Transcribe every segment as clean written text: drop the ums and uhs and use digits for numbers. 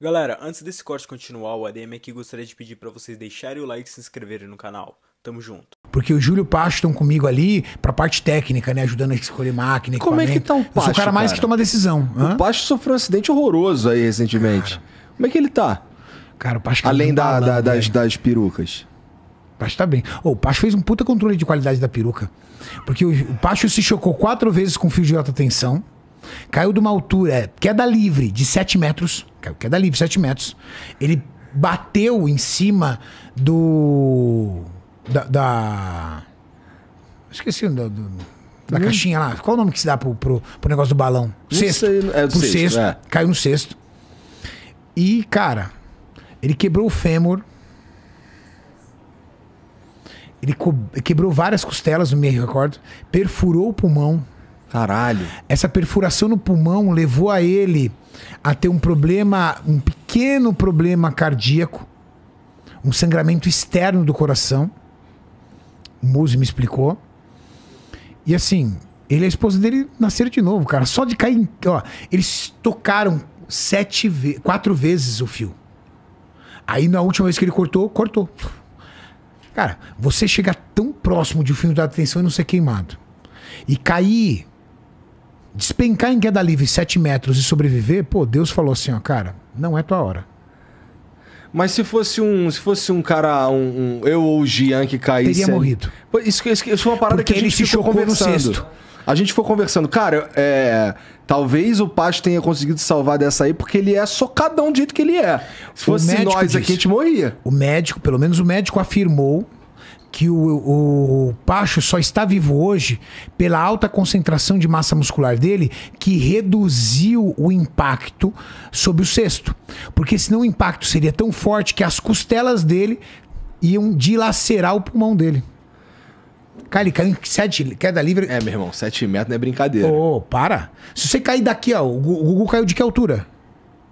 Galera, antes desse corte continuar, o ADM aqui gostaria de pedir pra vocês deixarem o like e se inscreverem no canal. Tamo junto. Porque o Júlio e o Pacho estão comigo ali pra parte técnica, né? Ajudando a escolher máquina, equipamento. Como é que tá o Pacho, eu sou o cara mais que toma decisão. O Pacho sofreu um acidente horroroso aí recentemente. Cara. Como é que ele tá? Cara, o Pacho tá além das perucas. O Pacho tá bem. Oh, o Pacho fez um puta controle de qualidade da peruca. Porque o Pacho se chocou 4 vezes com fio de alta tensão. Caiu de uma altura, queda livre, de 7 metros. Caiu queda livre, 7 metros. Ele bateu em cima do... Esqueci da caixinha lá. Qual o nome que se dá pro negócio do balão? Cesto. É do cesto. É. Caiu no cesto. E, cara, ele quebrou o fêmur. Ele quebrou várias costelas, no meio, recordo. Perfurou o pulmão. Caralho. Essa perfuração no pulmão levou a ele a ter um problema, um pequeno problema cardíaco, um sangramento externo do coração. O Muzi me explicou. E assim, ele e a esposa dele nasceram de novo, cara. Só de cair, ó, eles tocaram 4 vezes o fio. Aí na última vez que ele cortou. Cara, você chegar tão próximo de um fio da tensão e não ser queimado. E cair, despencar em queda livre 7 metros e sobreviver, pô, Deus falou assim, ó, cara, não é tua hora. Mas se fosse um cara, eu ou o Gian que caísse... Teria morrido. Isso foi uma parada porque que a gente ficou conversando. No cesto. A gente foi conversando. Cara, talvez o Pacho tenha conseguido salvar dessa aí, porque ele é socadão do jeito que ele é. Se fosse nós aqui, a gente morria. O médico, pelo menos o médico afirmou que o Pacho só está vivo hoje pela alta concentração de massa muscular dele, que reduziu o impacto sobre o cesto. Porque senão o impacto seria tão forte que as costelas dele iam dilacerar o pulmão dele. Cara, ele caiu em 7, queda livre... É, meu irmão, 7 metros não é brincadeira. Ô, para. Se você cair daqui, ó, o Gugu caiu de que altura?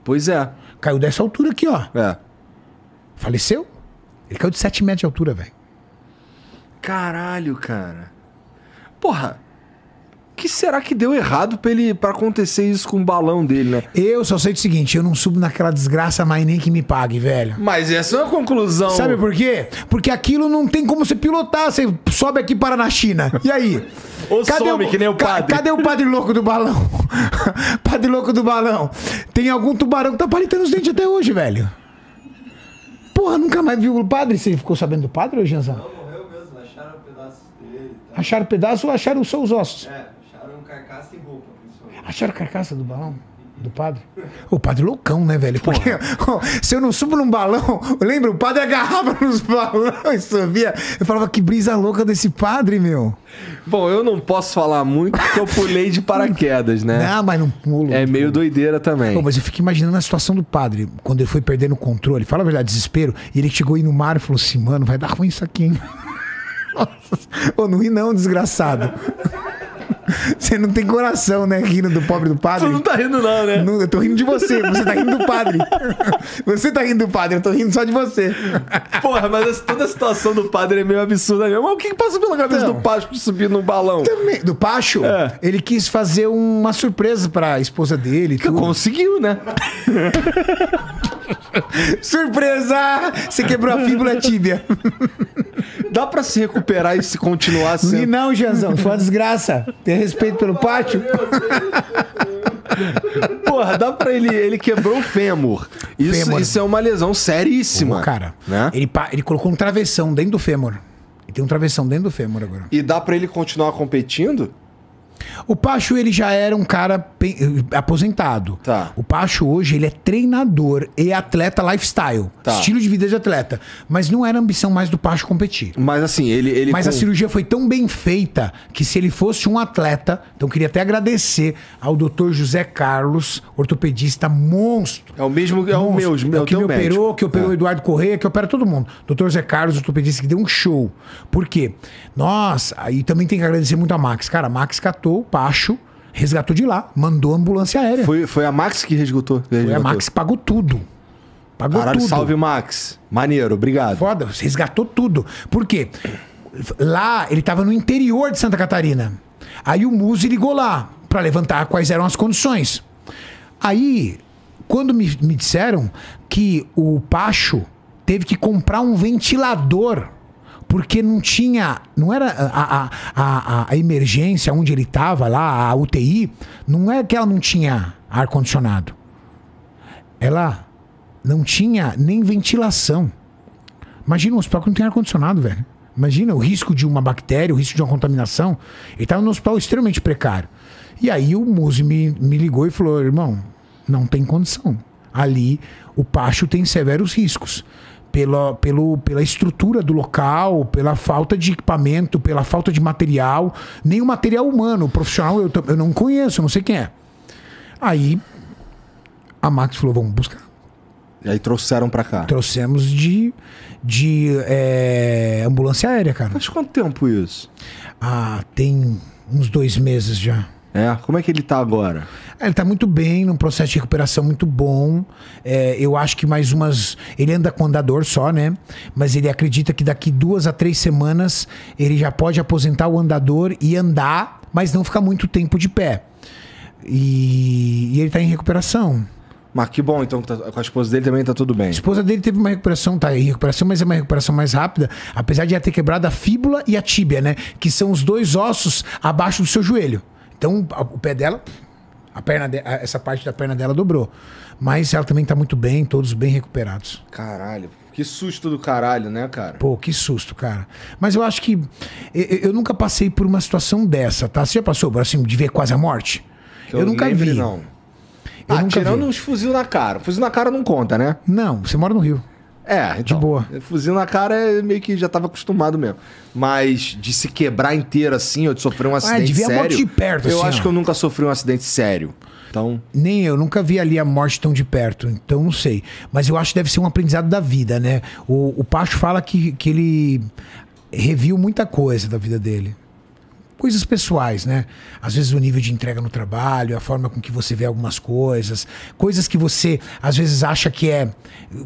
Pois é. Caiu dessa altura aqui, ó. É. Faleceu? Ele caiu de 7 metros de altura, velho. Caralho, cara. Porra, o que será que deu errado pra acontecer isso com o balão dele, né? Eu só sei o seguinte, eu não subo naquela desgraça mais nem que me pague, velho. Mas essa é uma conclusão. Sabe por quê? Porque aquilo não tem como você pilotar, você sobe aqui e para na China. E aí? Ou cadê some, que nem o padre. Cadê o padre louco do balão? Padre louco do balão. Tem algum tubarão que tá palitando os dentes até hoje, velho. Porra, nunca mais viu o padre? Você ficou sabendo do padre, Janzão? Acharam pedaço ou acharam só os ossos? É, acharam carcaça e roupa, principalmente. Acharam carcaça do balão? Do padre? O padre loucão, né, velho? Porque se eu não subo num balão, lembra? O padre agarrava nos balões, sabia? Eu falava, que brisa louca desse padre, meu. Bom, eu não posso falar muito porque eu pulei de paraquedas, né? Não, mas não pulo. É meio doideira também. Bom, mas eu fico imaginando a situação do padre, quando ele foi perdendo o controle. Fala a verdade, desespero. E ele chegou aí no mar e falou assim, mano, vai dar ruim isso aqui, hein? Nossa, oh, não ri não, desgraçado. Você não tem coração, né, rindo do pobre do padre? Tu não tá rindo não, né? Não, eu tô rindo de você, você tá rindo do padre. Você tá rindo do padre, eu tô rindo só de você. Porra, mas toda a situação do padre é meio absurda mesmo. Mas o que passou pela cabeça do Pacho de subir no balão? Também, do Pacho? É. Ele quis fazer uma surpresa pra esposa dele. Que conseguiu, né? Surpresa! Você quebrou a fíbula tíbia. Dá pra se recuperar e se continuar sendo... E não, Janzão, foi uma desgraça. Tem respeito pelo Pacho? Porra, dá pra ele quebrou o fêmur. Isso é uma lesão seríssima. Cara, né? ele colocou um travessão dentro do fêmur. Ele tem um travessão dentro do fêmur agora. E dá pra ele continuar competindo? O Pacho, ele já era um cara aposentado. Tá. O Pacho hoje, ele é treinador e atleta lifestyle. Tá. Estilo de vida de atleta. Mas não era a ambição mais do Pacho competir. Mas assim, ele mas a cirurgia foi tão bem feita que se ele fosse um atleta... Então queria até agradecer ao Dr. José Carlos, ortopedista monstro. É o mesmo, é o monstro, meu, é o que me operou, que operou o Eduardo Correia, que opera todo mundo. Dr. José Carlos, ortopedista, que deu um show. Por quê? Nossa, aí também tem que agradecer muito a Max. Cara, a Max catou o Pacho, resgatou de lá, mandou a ambulância aérea. Foi a Max que resgatou? Foi a Max, pagou tudo. Pagou tudo. Salve, Max. Maneiro, obrigado. Foda, resgatou tudo. Por quê? Lá, ele tava no interior de Santa Catarina. Aí o Muzi ligou lá, pra levantar quais eram as condições. Aí, Quando me disseram que o Pacho teve que comprar um ventilador, porque não tinha, não era a emergência onde ele estava lá, a UTI, não é que ela não tinha ar-condicionado. Ela não tinha nem ventilação. Imagina um hospital que não tem ar-condicionado, velho. Imagina o risco de uma bactéria, o risco de uma contaminação. Ele estava num hospital extremamente precário. E aí o Muzi me ligou e falou, irmão, não tem condição. Ali o Pacho tem severos riscos. Pela estrutura do local, pela falta de equipamento, pela falta de material. Nem o material humano, o profissional eu não conheço, eu não sei quem é. Aí a Max falou, vamos buscar. E aí trouxeram pra cá? Trouxemos de ambulância aérea, cara. Faz quanto tempo isso? Ah, tem uns 2 meses já. É? Como é que ele tá agora? Ele tá muito bem, num processo de recuperação muito bom. É, eu acho que mais umas... Ele anda com andador só, né? Mas ele acredita que daqui 2 a 3 semanas ele já pode aposentar o andador e andar, mas não ficar muito tempo de pé. E ele tá em recuperação. Mas que bom, então, com a esposa dele também tá tudo bem. A esposa dele teve uma recuperação, tá em recuperação, mas é uma recuperação mais rápida, apesar de já ter quebrado a fíbula e a tíbia, né? Que são os 2 ossos abaixo do seu joelho. Então, o pé dela, a perna de, essa parte da perna dela dobrou. Mas ela também tá muito bem, todos bem recuperados. Caralho, que susto do caralho, né, cara? Pô, que susto, cara. Mas eu acho que... Eu nunca passei por uma situação dessa, tá? Você já passou, assim, de ver quase a morte? Eu nunca vi. Não. Eu nunca tirando vi. Uns fuzil na cara. Fuzil na cara não conta, né? Não, você mora no Rio. É, então, de boa. Fuzil na cara meio que já tava acostumado mesmo. Mas de se quebrar inteiro assim, ou de sofrer um acidente sério... Ah, de ver a morte de perto, eu assim, acho que eu nunca sofri um acidente sério. Então... Nem eu, nunca vi ali a morte tão de perto. Então não sei. Mas eu acho que deve ser um aprendizado da vida, né? O Pacho fala que ele reviu muita coisa da vida dele. Coisas pessoais, né? Às vezes o nível de entrega no trabalho, a forma com que você vê algumas coisas, coisas que você às vezes acha que é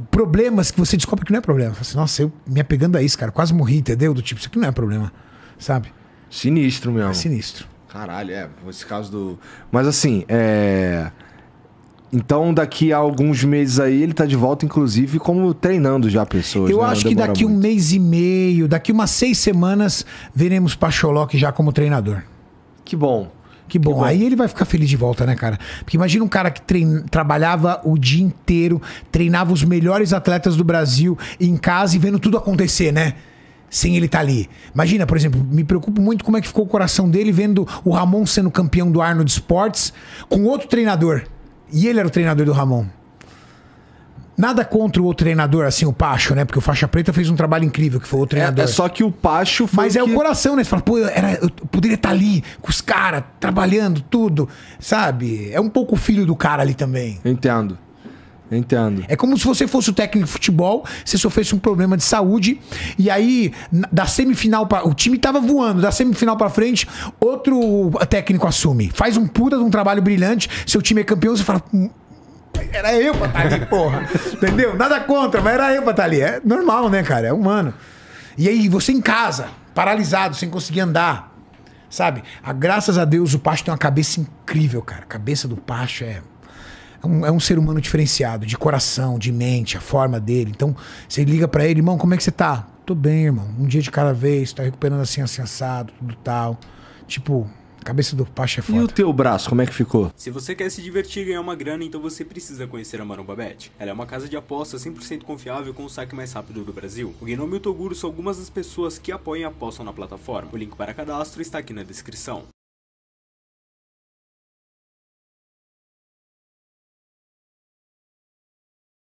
problemas que você descobre que não é problema. Assim, nossa, eu me apegando a isso, cara, quase morri, entendeu? Do tipo, isso aqui não é problema, sabe? Sinistro mesmo. É sinistro. Caralho, é, esse caso do... Mas assim, é... Então, daqui a alguns meses aí, ele tá de volta, inclusive, como treinando já pessoas. Eu acho que daqui um mês e meio, daqui umas 6 semanas, veremos Pacholoc já como treinador. Que bom. Que bom. Que bom. Aí ele vai ficar feliz de volta, né, cara? Porque imagina um cara que trabalhava o dia inteiro, treinava os melhores atletas do Brasil em casa e vendo tudo acontecer, né? Sem ele estar ali. Imagina, por exemplo, me preocupo muito como é que ficou o coração dele vendo o Ramon sendo campeão do Arnold Esportes com outro treinador. E ele era o treinador do Ramon. Nada contra o outro treinador, assim, o Pacho, né? Porque o Faixa Preta fez um trabalho incrível, que foi o treinador. É só que o Pacho foi... Mas é o coração, né? Você fala, pô, eu poderia estar ali, com os caras, trabalhando, tudo, sabe? É um pouco o filho do cara ali também. Entendo. Entendo. É como se você fosse o técnico de futebol, você sofresse um problema de saúde, e aí, da semifinal pra... O time tava voando, da semifinal pra frente, outro técnico assume. Faz um puta de um trabalho brilhante, seu time é campeão, você fala... Era eu pra estar ali, porra. Entendeu? Nada contra, mas era eu pra estar ali. É normal, né, cara? É humano. E aí, você em casa, paralisado, sem conseguir andar, sabe? Graças a Deus, o Pacho tem uma cabeça incrível, cara. A cabeça do Pacho é... É um ser humano diferenciado, de coração, de mente, a forma dele. Então, você liga pra ele, irmão, como é que você tá? Tô bem, irmão. Um dia de cada vez, tá recuperando assim, assim, assado, tudo tal. Tipo, a cabeça do Pacho é foda. E o teu braço, como é que ficou? Se você quer se divertir e ganhar uma grana, então você precisa conhecer a Maromba.Bet. Ela é uma casa de aposta 100% confiável com o saque mais rápido do Brasil. O Gnomo e o Toguru são algumas das pessoas que apoiam a aposta na plataforma. O link para cadastro está aqui na descrição.